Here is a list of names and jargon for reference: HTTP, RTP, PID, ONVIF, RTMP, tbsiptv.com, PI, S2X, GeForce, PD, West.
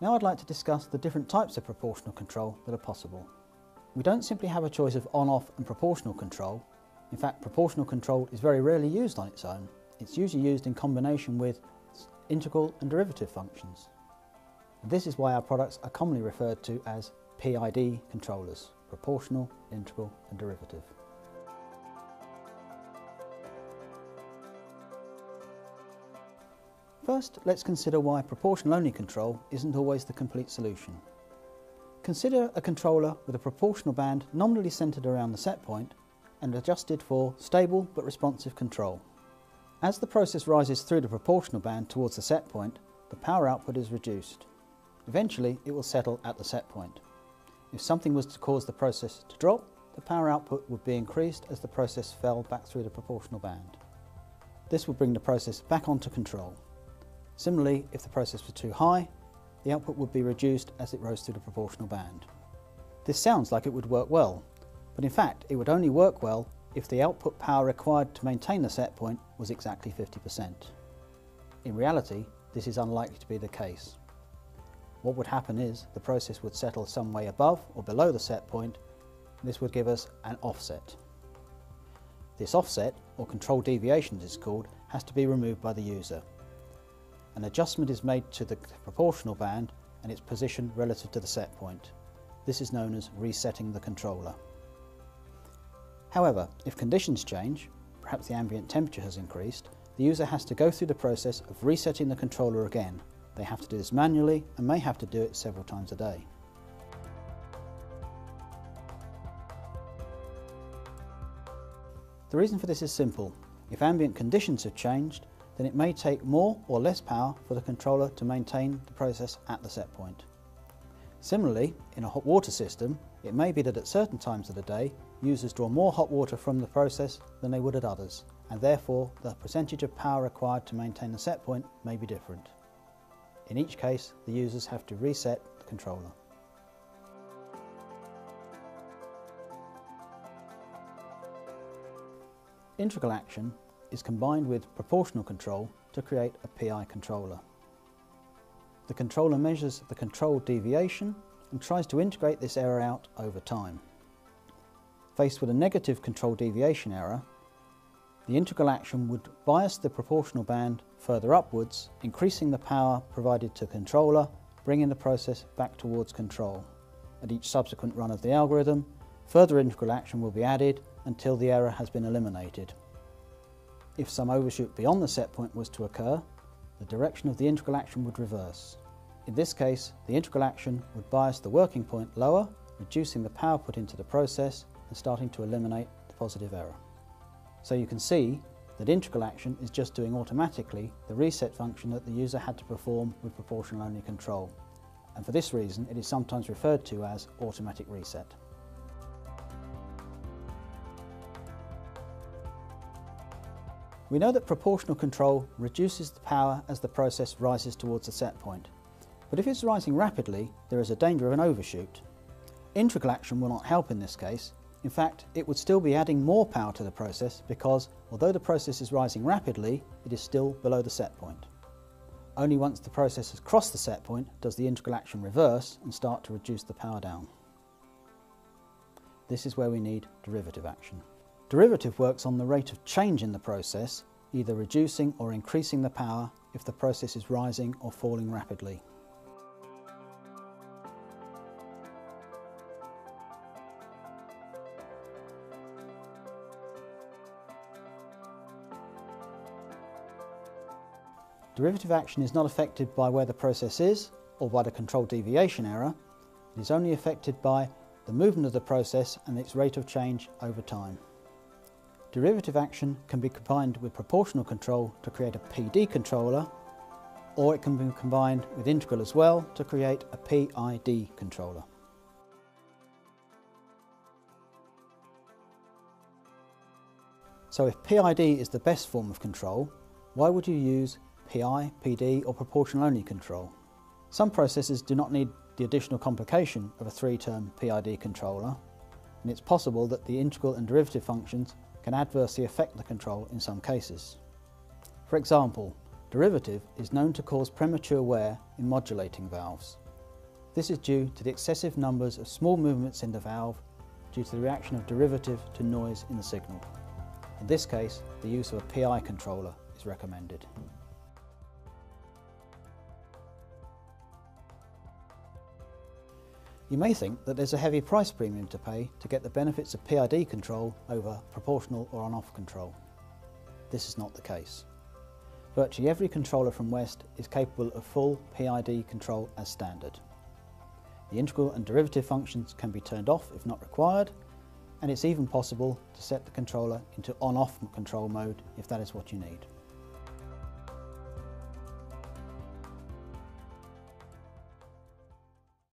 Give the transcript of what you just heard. Now I'd like to discuss the different types of proportional control that are possible. We don't simply have a choice of on-off and proportional control. In fact, proportional control is very rarely used on its own. It's usually used in combination with integral and derivative functions. And this is why our products are commonly referred to as PID controllers, proportional, integral and derivative. First, let's consider why proportional-only control isn't always the complete solution. Consider a controller with a proportional band nominally centred around the set point and adjusted for stable but responsive control. As the process rises through the proportional band towards the set point, the power output is reduced. Eventually, it will settle at the set point. If something was to cause the process to drop, the power output would be increased as the process fell back through the proportional band. This would bring the process back onto control. Similarly, if the process was too high, the output would be reduced as it rose through the proportional band. This sounds like it would work well, but in fact it would only work well if the output power required to maintain the set point was exactly 50%. In reality, this is unlikely to be the case. What would happen is the process would settle some way above or below the set point, and this would give us an offset. This offset, or control deviation as it's called, has to be removed by the user. An adjustment is made to the proportional band and its position relative to the set point. This is known as resetting the controller. However, if conditions change, perhaps the ambient temperature has increased, the user has to go through the process of resetting the controller again. They have to do this manually and may have to do it several times a day. The reason for this is simple. If ambient conditions have changed, then it may take more or less power for the controller to maintain the process at the set point. Similarly, in a hot water system, it may be that at certain times of the day, users draw more hot water from the process than they would at others, and therefore the percentage of power required to maintain the set point may be different. In each case, the users have to reset the controller. Integral action is combined with proportional control to create a PI controller. The controller measures the control deviation and tries to integrate this error out over time. Faced with a negative control deviation error, the integral action would bias the proportional band further upwards, increasing the power provided to the controller, bringing the process back towards control. At each subsequent run of the algorithm, further integral action will be added until the error has been eliminated. If some overshoot beyond the set point was to occur, the direction of the integral action would reverse. In this case, the integral action would bias the working point lower, reducing the power put into the process and starting to eliminate the positive error. So you can see that integral action is just doing automatically the reset function that the user had to perform with proportional-only control. And for this reason, it is sometimes referred to as automatic reset. We know that proportional control reduces the power as the process rises towards the set point. But if it's rising rapidly, there is a danger of an overshoot. Integral action will not help in this case. In fact, it would still be adding more power to the process because, although the process is rising rapidly, it is still below the set point. Only once the process has crossed the set point does the integral action reverse and start to reduce the power down. This is where we need derivative action. Derivative works on the rate of change in the process, either reducing or increasing the power if the process is rising or falling rapidly. Derivative action is not affected by where the process is or by the control deviation error. It is only affected by the movement of the process and its rate of change over time. Derivative action can be combined with proportional control to create a PD controller, or it can be combined with integral as well to create a PID controller. So if PID is the best form of control, why would you use PI, PD or proportional-only control? Some processes do not need the additional complication of a three-term PID controller, and it's possible that the integral and derivative functions can adversely affect the control in some cases. For example, derivative is known to cause premature wear in modulating valves, This is due to the excessive numbers of small movements in the valve due to the reaction of derivative to noise in the signal. In this case, the use of a PI controller is recommended. You may think that there's a heavy price premium to pay to get the benefits of PID control over proportional or on-off control. This is not the case. Virtually every controller from West is capable of full PID control as standard. The integral and derivative functions can be turned off if not required, and it's even possible to set the controller into on-off control mode if that is what you need.